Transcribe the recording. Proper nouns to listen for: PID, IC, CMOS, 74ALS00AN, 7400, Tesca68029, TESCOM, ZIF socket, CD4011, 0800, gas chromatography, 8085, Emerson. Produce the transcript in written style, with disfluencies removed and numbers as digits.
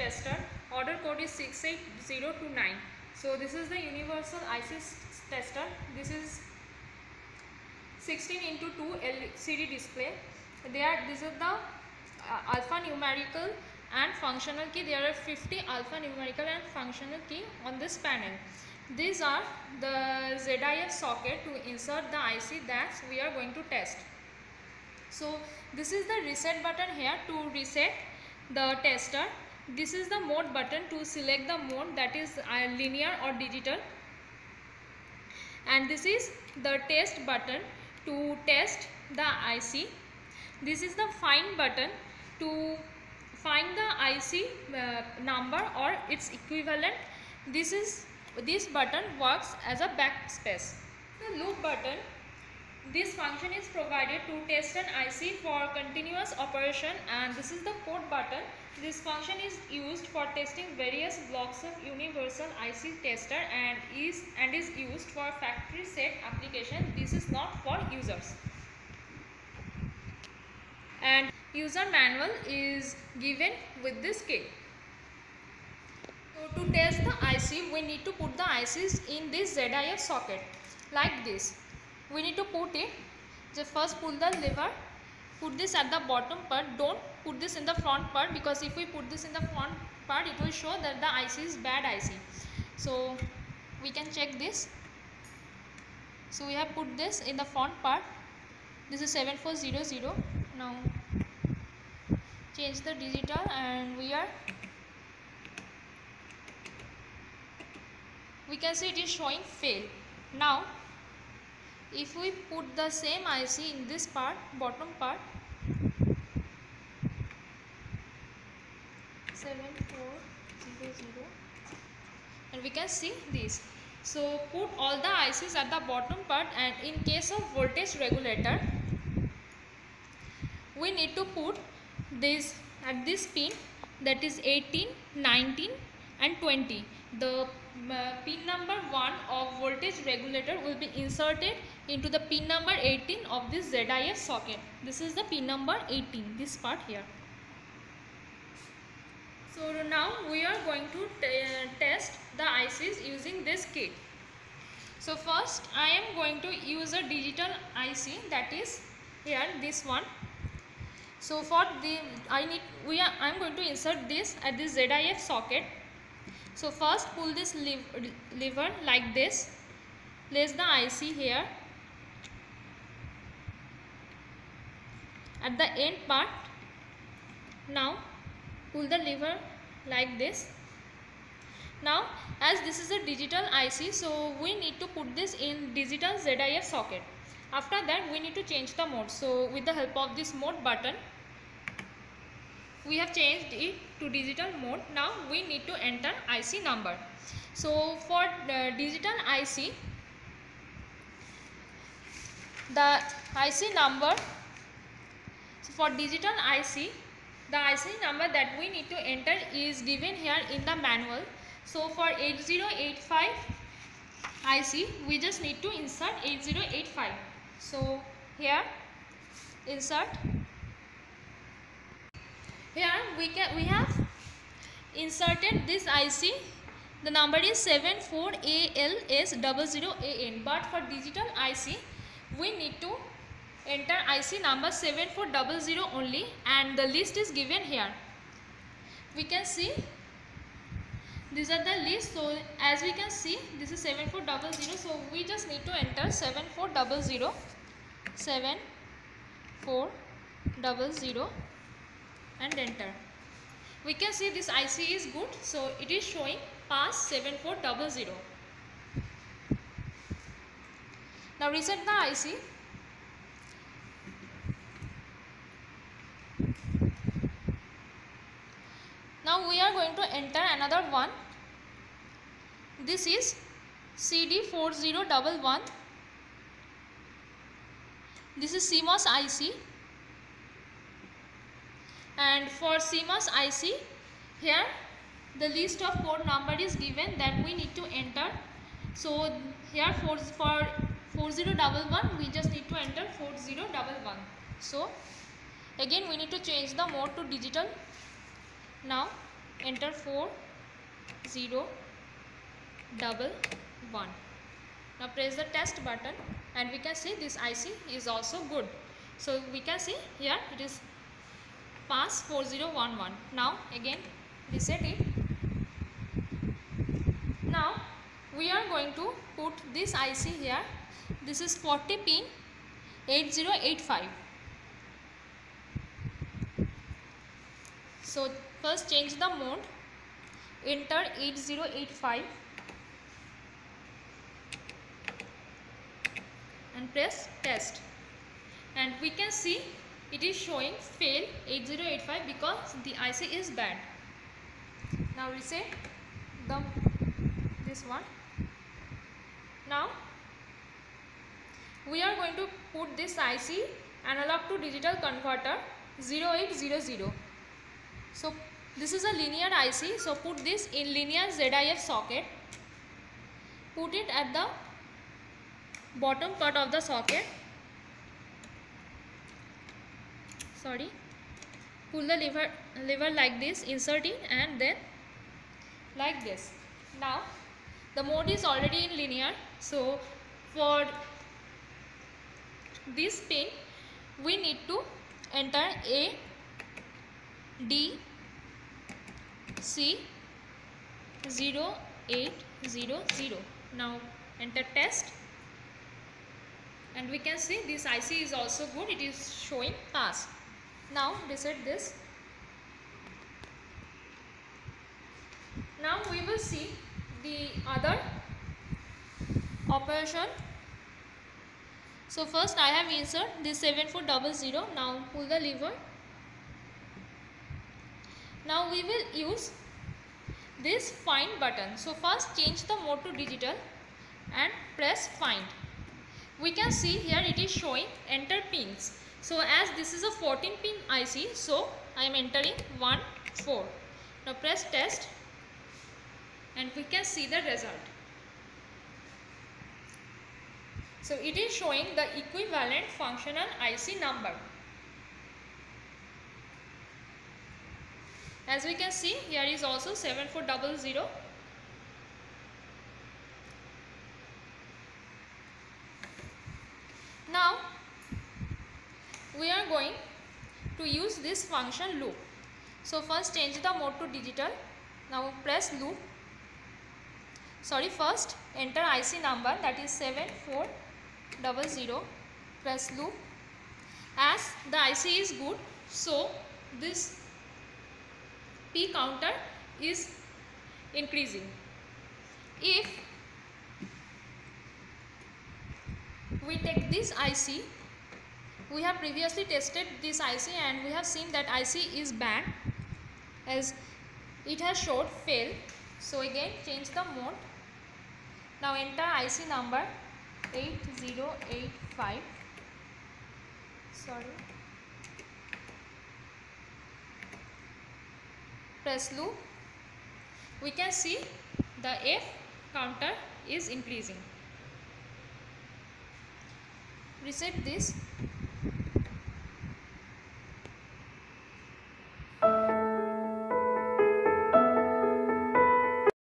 tester. Order code is 68029. So this is the universal IC tester. This is 16:2 LCD display. This is the alphanumerical and functional key. There are 50 alphanumerical and functional key on this panel. These are the ZIF socket to insert the IC that we are going to test. So this is the reset button here to reset the tester. This is the mode button to select the mode, that is linear or digital. And this is the test button to test the IC. This is the find button to find the IC number or its equivalent. This button works as a backspace. The loop button, this function is provided to test an IC for continuous operation, and this is the code button. This function is used for testing various blocks of universal IC tester and is used for factory set application. This is not for users. And user manual is given with this kit. So to test the IC, we need to put the ICs in this ZIF socket like this. We need to put it. Just first pull the lever, put this at the bottom part. Don't put this in the front part, because if we put this in the front part, it will show that the IC is bad IC. So we can check this. So we have put this in the front part. This is 7400. Now change the digital, and we can see it is showing fail. Now if we put the same IC in this part, bottom part, 7400, and we can see this. So put all the ICs at the bottom part, and in case of voltage regulator, we need to put this at this pin, that is 18, 19 and 20. The pin number 1 of voltage regulator will be inserted into the pin number 18 of this ZIF socket. This is the pin number 18, this part here. So now we are going to test the ICs using this kit. So first I am going to use a digital IC, that is here, this one. So for the I am going to insert this at this ZIF socket. So first pull this lever like this, place the IC here at the end part. Now pull the lever like this. Now as this is a digital IC, so we need to put this in digital ZIF socket. After that we need to change the mode. So with the help of this mode button, we have changed it to digital mode. Now we need to enter IC number. So for the digital IC, the IC number that we need to enter is given here in the manual. So for 8085 IC, we just need to insert 8085. So here insert. Here we have inserted this IC. The number is 74ALS00AN, but for digital IC we need to enter IC number 7400 only, and the list is given here. We can see these are the list. So as we can see, this is 7400, so we just need to enter 7400 and enter. We can see this IC is good, so it is showing pass 7400. Now reset the IC. Now we are going to enter another one. This is CD4011. This is CMOS IC. And for CMOS IC, here the list of port number is given that we need to enter. So here for 4011 we just need to enter 4011. So again we need to change the mode to digital. Now enter 4011. Now press the test button and we can see this IC is also good. So we can see here it is pass 4011. Now again reset it. Now we are going to put this IC here. This is 40 pin 8085. So first change the mode, enter 8085 and press test, and we can see it is showing fail 8085 because the IC is bad. Now reset this one. Now we are going to put this IC analog to digital converter 0800. So this is a linear IC, so put this in linear ZIF socket. Put it at the bottom part of the socket. Pull the lever like this, insert it and then like this. Now the mode is already in linear, so for this pin we need to enter A, D, C, 0800. Now enter test and we can see this IC is also good, it is showing pass. Now reset this. Now we will see the other operation. So first I have inserted this 7400. Now pull the lever. Now we will use this find button. So first change the mode to digital and press find. We can see here it is showing enter pins. So as this is a 14 pin IC, so I am entering 14. Now press test and we can see the result. So it is showing the equivalent functional IC number. As we can see here is also 7400. Now we are going to use this function loop. So first change the mode to digital. Now press loop. First enter IC number, that is 7400. Press loop. As the IC is good, so this P counter is increasing. If we take this IC, we have previously tested this IC and we have seen that IC is bad as it has showed fail. So again change the mode. Now enter IC number 8085. Press loop. We can see the F counter is increasing. Reset this.